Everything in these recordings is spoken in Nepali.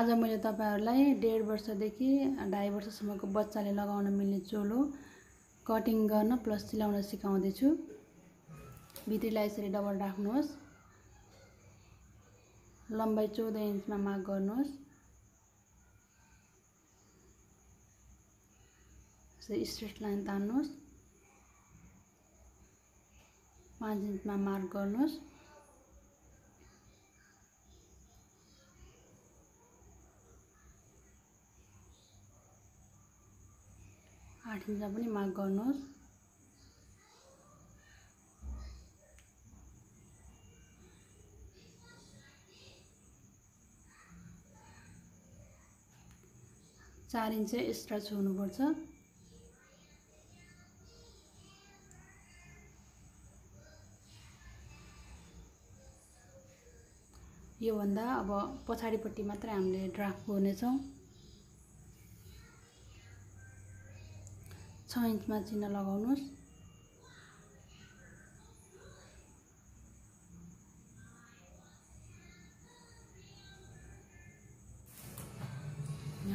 आज मैले तपाईहरुलाई 1.5 वर्ष देखि 2.5 वर्ष सम्मको बच्चाले लगाउन मिल्ने चोलो कटिङ गर्न प्लस सिलाउन सिकाउँदै छु। भित्रीलाई यसरी डबल राख्नुहोस्, लम्बाई 14 इन्चमा मार्क गर्नुहोस्। यसरी स्ट्रेट लाइन तान्नुहोस्, 5 इन्चमा मार्क गर्नुहोस्। आठमा पनि मार्क गर्नुहोस्। चार इंच एक्स्ट्रा छोड्नुपर्छ। यो भन्दा अब पछाडीपट्टि मात्र हामीले ड्राफ्ट गर्नेछौँ। 6 इन्चमा चिन्ह लगाउनुस्।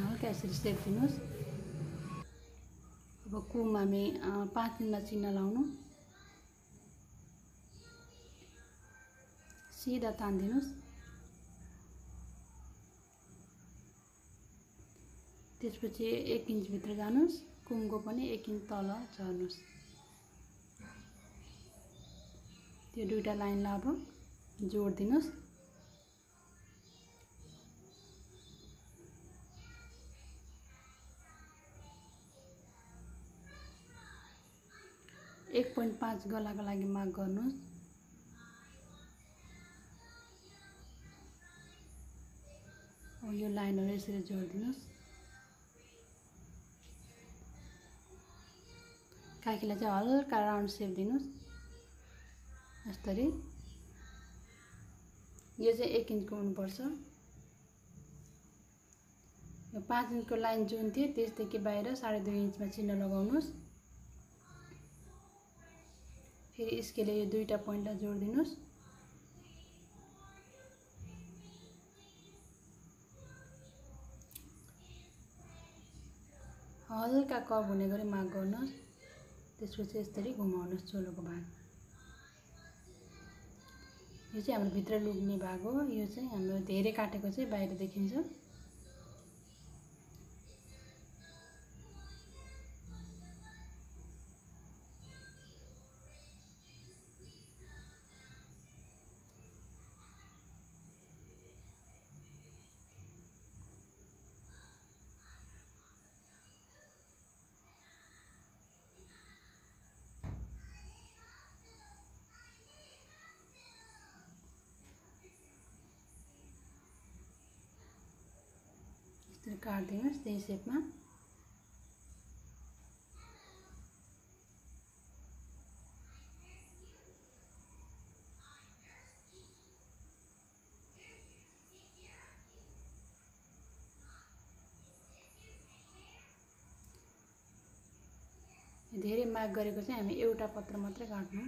हल्का यसरी सेप दिनुहोस्। अब कुम हामी 5 इन्चमा चिन्ह लगाउनु, सिधा तान्दिनुहोस्। त्यसपछि 1 इन्च भित्र जानुहोस्, कुमको पनि 1 इन्च तल झर्नुस्। त्यो दुईटा लाइनलाई अब जोड दिनुस्। एक 1.5 गलाको लागि मार्क गर्नुस्। यो लाइनहरू यसरी जोड दिनुस्। काखीलाई चाहिँ हल्का राउन्ड सेप दिनुस्। यसरी यो चाहिँ 1 इन्चको हुनुपर्छ। यो 5 इन्चको लाइन जुन थियो त्यसदेखि बाहिर 2.5 इन्चमा चिन्ह लगाउनुस्। फेरि स्केलले यो दुईटा पोइन्टलाई जोड दिनुस्। हल्का कर्व हुने गरी मार्क गर्नुहोस्। त्यसपछि यसरी घुमाउनुस् चोलोको भाग। यो चाहिँ हाम्रो भित्र लुक्ने भाग हो। यो चाहिँ हाम्रो धेरै काटेको चाहिँ बाहिर देखिन्छ। काट्दिनुहोस् त्यही सेपमा। धेरै मार्क गरेको चाहिँ हामी एउटा पत्र मात्रै काट्नु।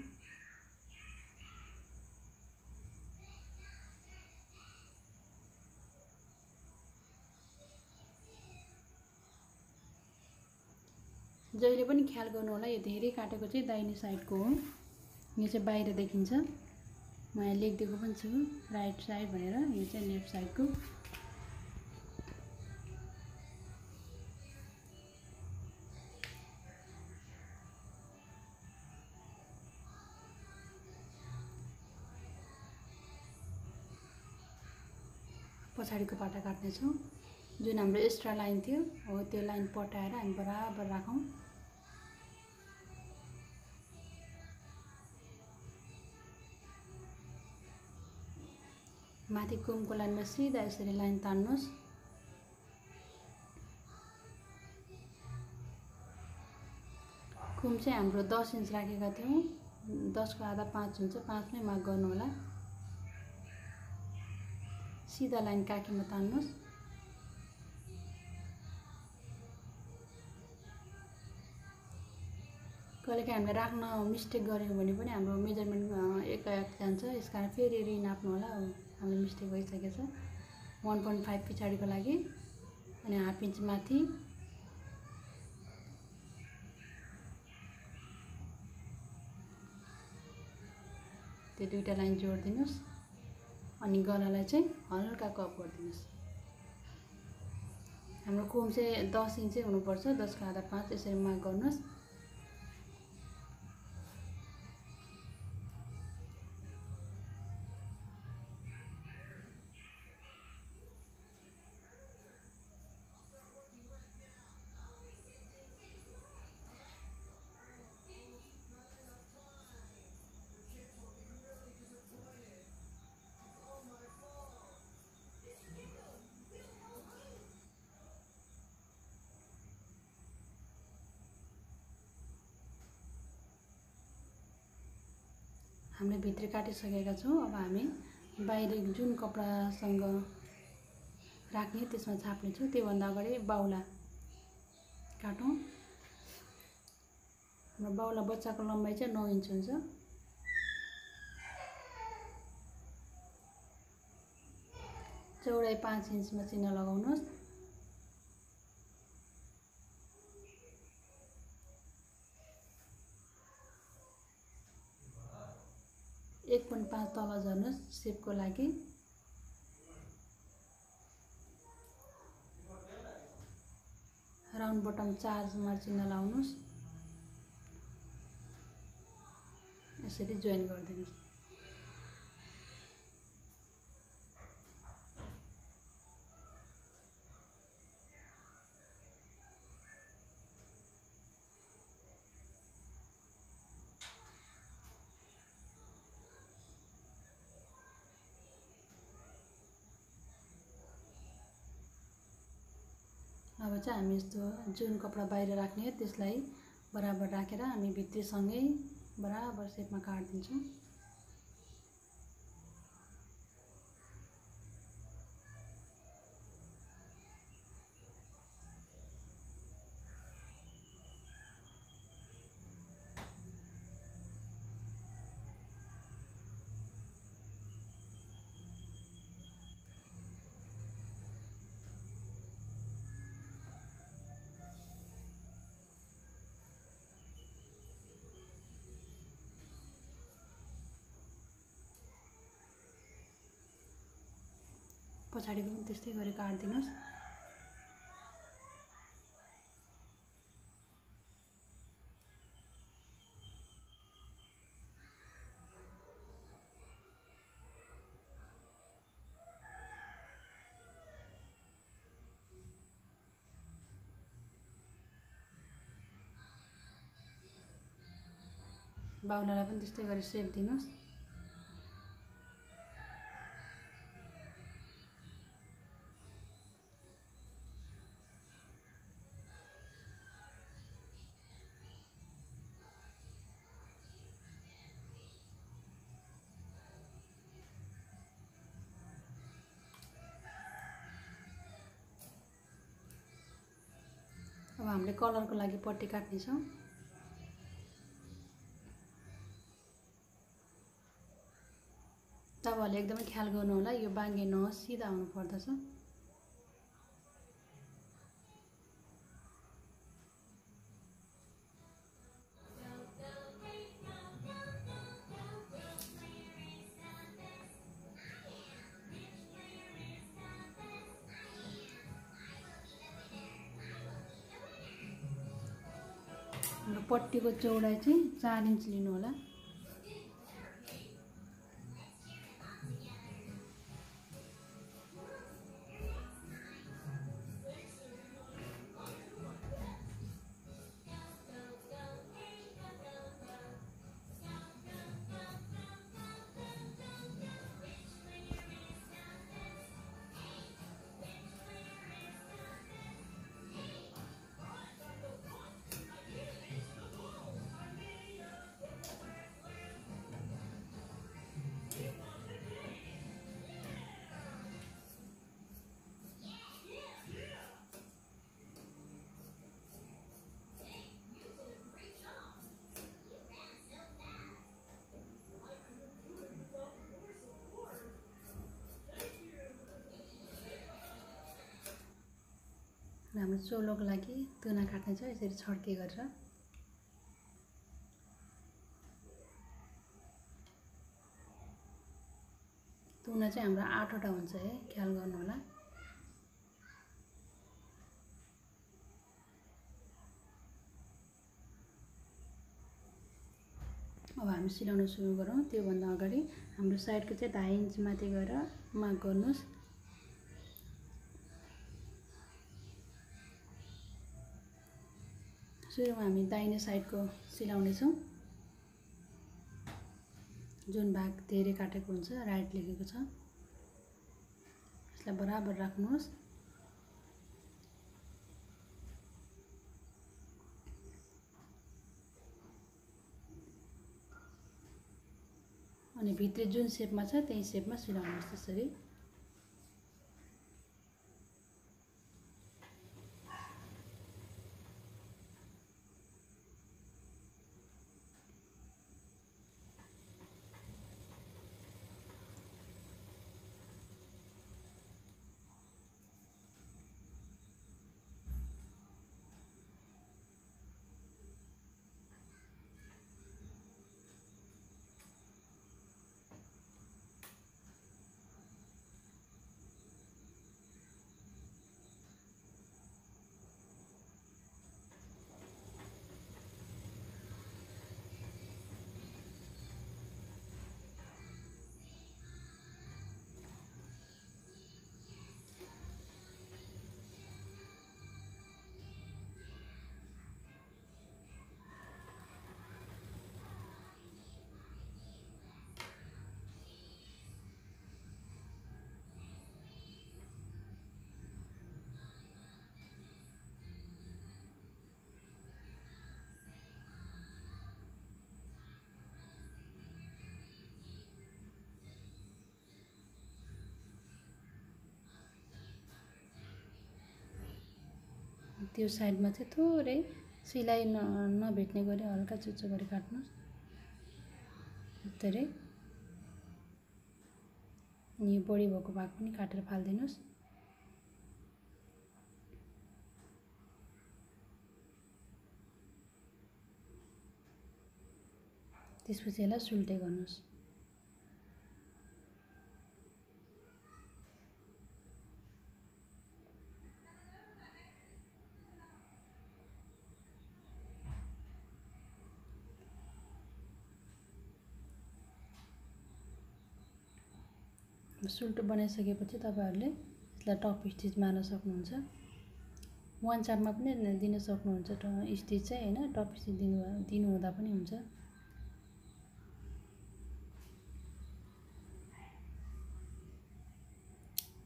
जहिले पनि ख्याल गर्नु होला, यो धेरै काटेको चाहिँ दाहिने साइडको हो। यो चाहिँ बाहिर देखिन्छ। म यहाँ लेखिदिएको पनि छु राइट साइड भनेर। यो चाहिँ लेफ्ट साइडको। पछाडिको पाटा काट्नेछौँ। जुन हाम्रो एक्स्ट्रा लाइन थियो हो, त्यो लाइन पटाएर हामी बराबर राखौँ। माथि कुमको लाइनमा सिधा यसरी लाइन तान्नुहोस्। कुम चाहिँ हाम्रो 10 इन्च राखेका थियौँ। 10को आधा 5 हुन्छ, 5 नै मार्क गर्नु होला। सिधा लाइन काखीमा तान्नुहोस्। कहिलेकाहीँ हामीले राख्न मिस्टेक गऱ्यौँ भने पनि हाम्रो मेजरमेन्ट एक जान्छ। यसकारण फेरि रिनाप्नु होला, हामीले मिस्टेक भइसकेछ। 1.5 पछाड़ी को लगी हाफ इंच माथि त्यो दुईटा लाइन जोड़ दिनुस् अनि गलालाई चाहिँ हल्का कप गर्दिनुस्। हाम्रो कोम चाहिँ 10 इन्च हुनुपर्छ, 10 को आधा 5 यसरी मार्क गर्नुस्। हामीले भित्र काटिसकेका छौं। अब हामी बाहिर जुन कपडासँग राख्ने त्यसमा छाप्ने छौं। त्यो भन्दा अगाडि बाउला काटौं। हाम्रो बाउला बच्चाको लम्बाई चाहिँ 9 इन्च हुन्छ। चौडाई 5 इन्चमा चिन्ह लगाउनुस्। एक पॉइंट 5 तल झर्नुस् शेप को लागि। राउंड बटम 4 मार्जिन लाउनुस्। यसरी जोइन गर्दिनुस्। अब चाहिँ हामी यस्तो जुन कपडा बाहिर राख्ने त्यसलाई बराबर राखेर हामी भित्री सँगै बराबर शेपमा काट दिन्छौं। पछाडि पनि त्यस्तै गरी काट्दिनुस्। बाहुलालाई पनि त्यस्तै गरी शेप दिनुस्। अब हामीले कलर को लागि पट्टी काट्ने छौं। तपाईहरुले एकदमै ख्याल गर्नु होला, यो बाङ्गे नहोस्, सिधा आउनु पर्दछ। पट्टी को चौड़ाई 4 इंच लिनु होला। हाम्रो चोलोको लागि तुना काट्ने छ। यसरी छड्के गरेर तुना चाहिँ हाम्रो 8 वटा हुन्छ है, ख्याल गर्नु होला। अब हामी सिलाउन सुरु गरौँ। त्यो भन्दा अगाडि हाम्रो साइडको चाहिँ 2.5 इन्च माथि गएर मार्क गर्नुस्। सुरुमा हामी दाहिने साइडको सिलाउने छौँ, जुन भाग धेरै काटेको हुन्छ राइट लेखेको छ यसलाई बराबर राख्नुहोस्। अनि भित्र जुन सेपमा छ त्यही सेपमा सिलाउनुहोस्। त्यसरी त्यो साइडमा चाहिँ थोरै सिलाई नभेट्ने गरी हल्का चुच्चो गरी काट्नुहोस्। उत्तरै अनि बढी भएको भाग पनि काटेर फाल्दिनुस्। त्यसपछि यसलाई सुल्टे गर्नुहोस्। सुल्टो बनाइसकेपछि तपाईहरुले यसलाई टप स्टिच मार्न सक्नुहुन्छ। वान चापमा पनि दिन सक्नुहुन्छ स्टिच चाहिँ हैन, टप स्टिच दिनु हुँदा पनि हुन्छ।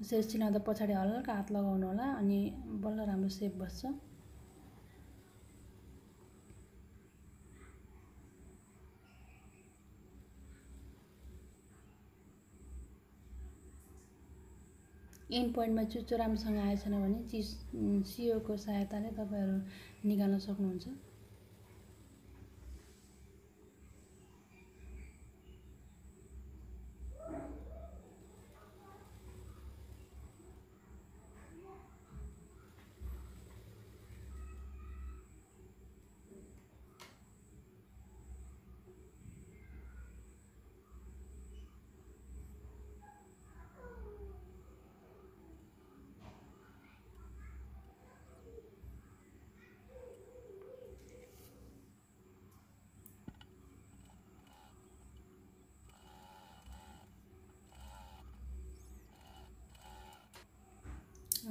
यसरी सिलाउँदा पछाडी हल्का हात लगाउनु होला, अनि बल्ल राम्रो सेप बस्छ। एन्ड पोइन्टमा चुच्चो राम्रोसँग आएछन भने चिज सियोको सहायताले तपाईहरु निकाल्न सक्नुहुन्छ।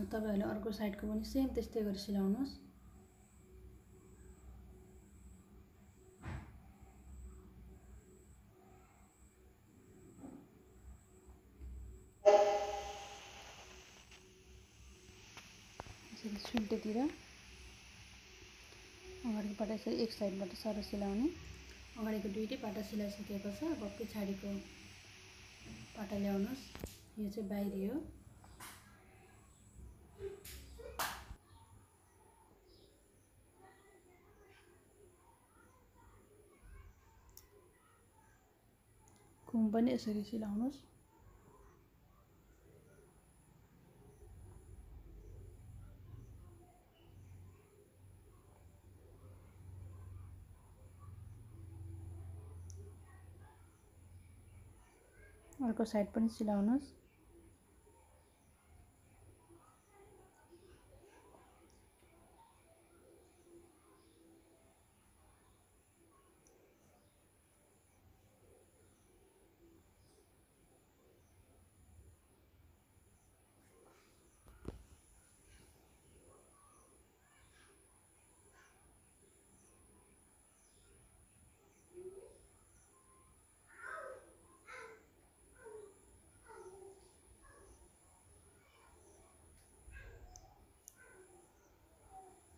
तपाईहरुले अर्को साइडको पनि सेम त्यस्तै गरी सिलाउनुस्। यसरी सुल्टेतिर अगाडिबाट यसरी एक साइडबाट सर सिलाउने। अगाडिको दुईटै पाटा सिलाइसकेपछि अब पछाडिको पाटा ल्याउनुस्। यो चाहिँ बाहिरी हो। कुम पनि यसरी सिलाउनुस्। अर्को साइड पनि सिलाउनुस्।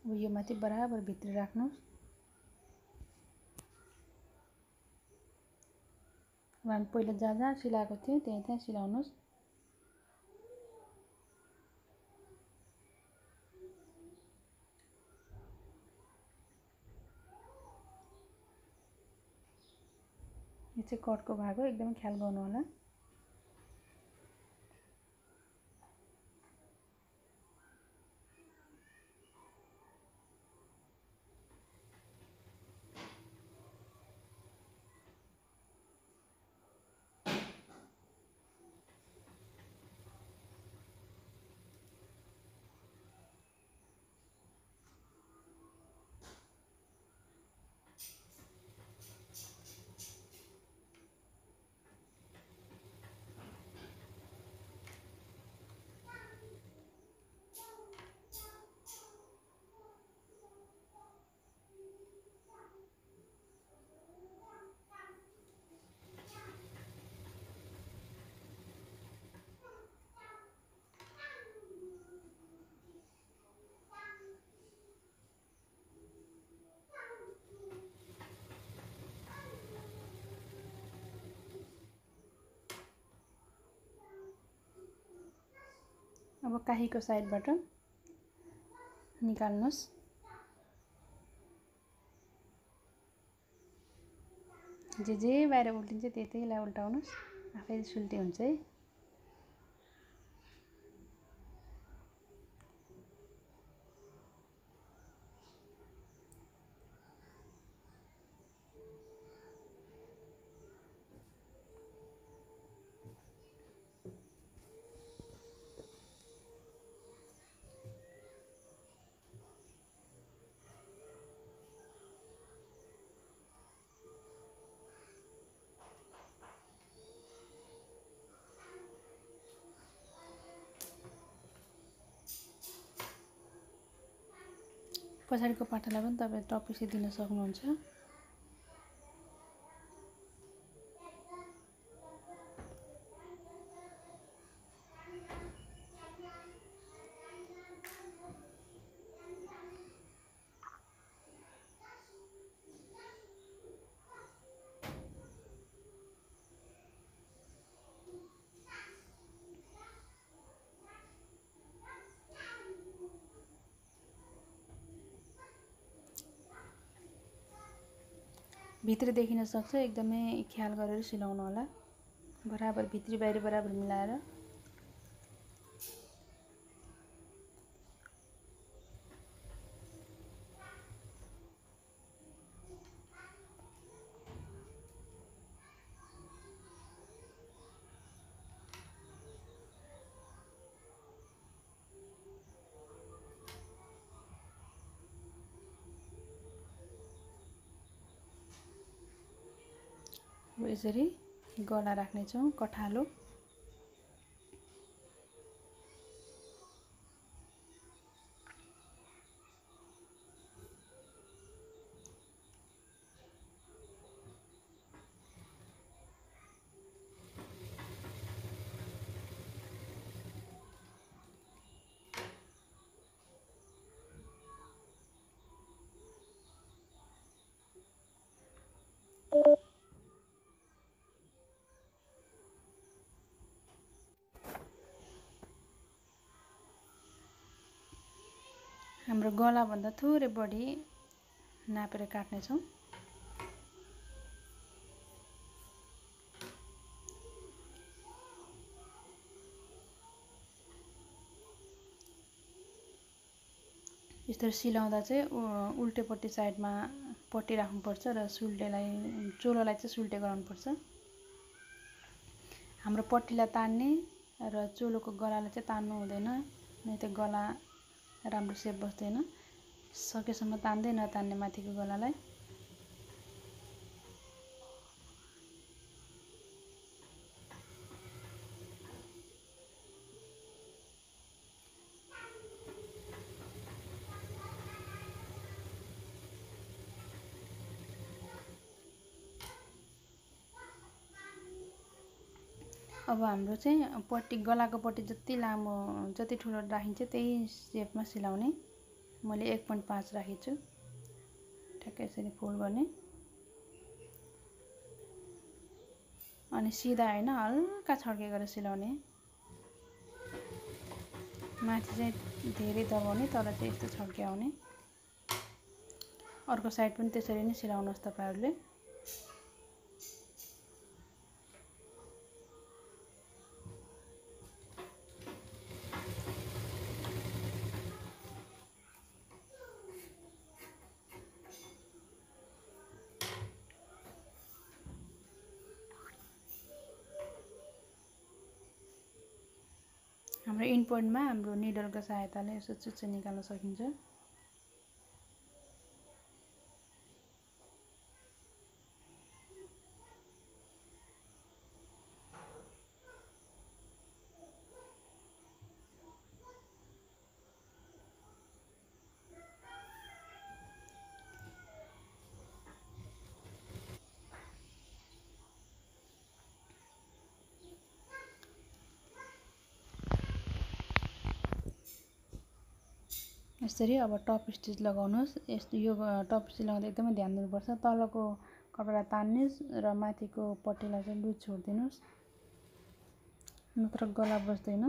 अब यो माथि बराबर भित्र राख्नुस्। अब हामी पहिला जहाँ जहाँ सिलाएको थियौँ त्यहाँ सिलाउनुस्। यो चाहिँ कटको भाग हो, एकदम ख्याल गर्नुहोला। अब काहीको साइडबाट निकाल्नुस्। जे जे बाहिर उल्टिन्छ त्यतैलाई उल्टाउनुस्, आफै सुल्टी हुन्छ है। पछाडिको पाटालाई पनि तपाईँ टपिसी दिन सक्नुहुन्छ। भित्र देखिन सक्छ, एकदमै ख्याल गरेर सिलाउनु होला। बराबर भित्री बाहिर बराबर मिलाएर यसरी गला राख्नेछौँ कठालो। हाम्रो गलाभन्दा थोरै बढी नापेर काट्नेछौँ। यसरी सिलाउँदा चाहिँ उल्टेपट्टि साइडमा पट्टी राख्नुपर्छ र सुल्टेलाई चोलोलाई चाहिँ सुल्टे गराउनुपर्छ। हाम्रो पट्टीलाई तान्ने र चोलोको गलालाई चाहिँ तान्नु हुँदैन, नहीं तो गला राम्रो सेप बस्दैन। सकेसम्म तान्दै नतान्ने माथिको गलालाई। अब हाम्रो चाहिँ पट्टी गलाको पट्टी जति लामो जति ठुलो राखिन्छ त्यही सेपमा सिलाउने। मैले 1.5 राखेको छु, ठ्याक्कै यसरी फोल्ड गर्ने। अनि सिधा हैन, हल्का छड्के गरेर सिलाउने। माथि चाहिँ धेरै दबाउने, तल चाहिँ यस्तो छड्के आउने। अर्को साइड पनि त्यसरी नै सिलाउनुस् तपाईहरुले। हाम्रो इनपोइन्ट में हाम्रो निडल को सहायता ले यसो चुच्चो निकाल्न सकिन्छ। यसरी अब टप स्टिच लगाउनुस्। यो टप स्टिच लगाउँदा एकदमै ध्यान दिनुपर्छ। तलको कपडा तान्नुस् र माथिको पट्टीलाई चाहिँ लुज छोड्दिनुस्, नत्र गला बस्दैन।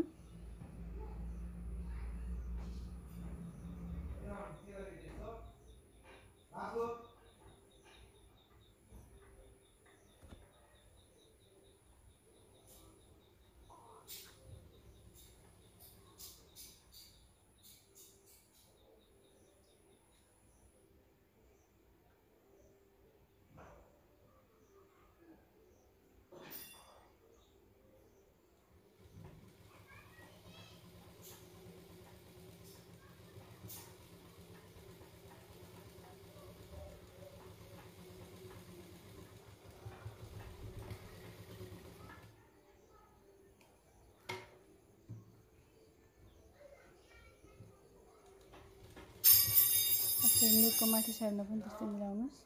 नेकको माथि साइडमा पनि त्यस्तै मिलाउनुस्।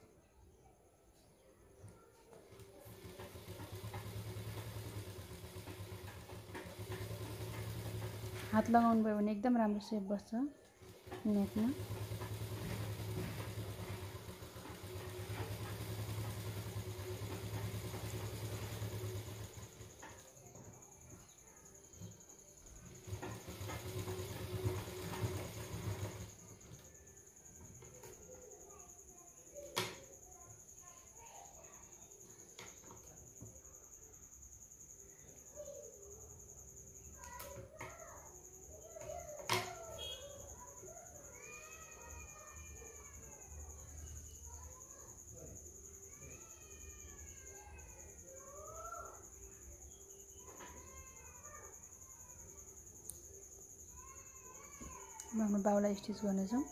हात लगाउनु भयो भने एकदम राम्रो सेप बस्छ नेकमा। हाम्रो बाहुला स्टिच गर्नेछौँ।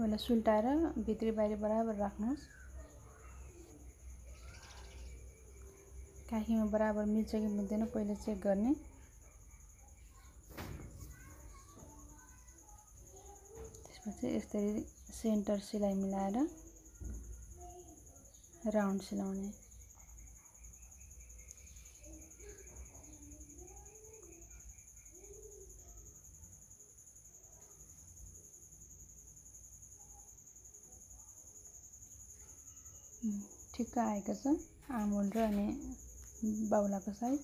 मलाई सुल्टाएर भित्री बाहिरी बराबर राख्नुहोस्। काखीमा बराबर मिल्छ कि मिल्दैन पहिले चेक गर्ने। त्यसपछि यसरी सेन्टर सिलाई मिलाएर राउन्ड सिलाउने। ठिक्क आएको छ आमोल र अनि बाउलाको साइज।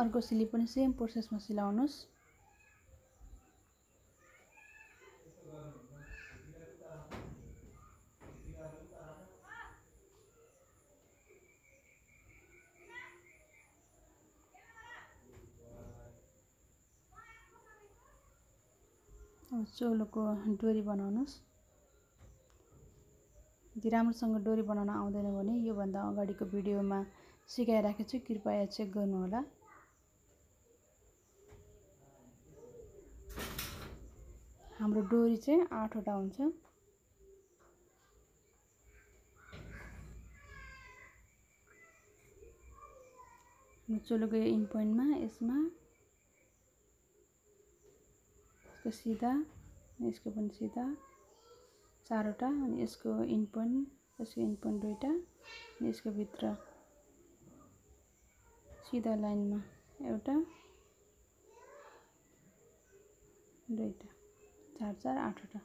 अर्को सिली पनि सेम प्रोसेसमा सिलाउनुस्। चोलोको डोरी बनाउनुस्। यदि राम्रोसँग डोरी बनाउन आउँदैन भने योभन्दा अगाडिको भिडियोमा सिकाइराखेको छु, कृपया चेक गर्नुहोला। हाम्रो डोरी चाहिँ 8 वटा हुन्छ। चोलोको इन पोइन्टमा यसमा यसको सीधा, यसको पनि सीधा 4 वटा, अनि यसको इन पोइन्ट 2टा, अनि यसको भित्र सीधा लाइनमा 1टा, 2टा, 4 4 8 वटा।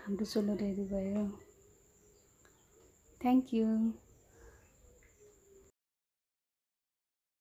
हाम्रो चोलो रेडी भयो। Thank you.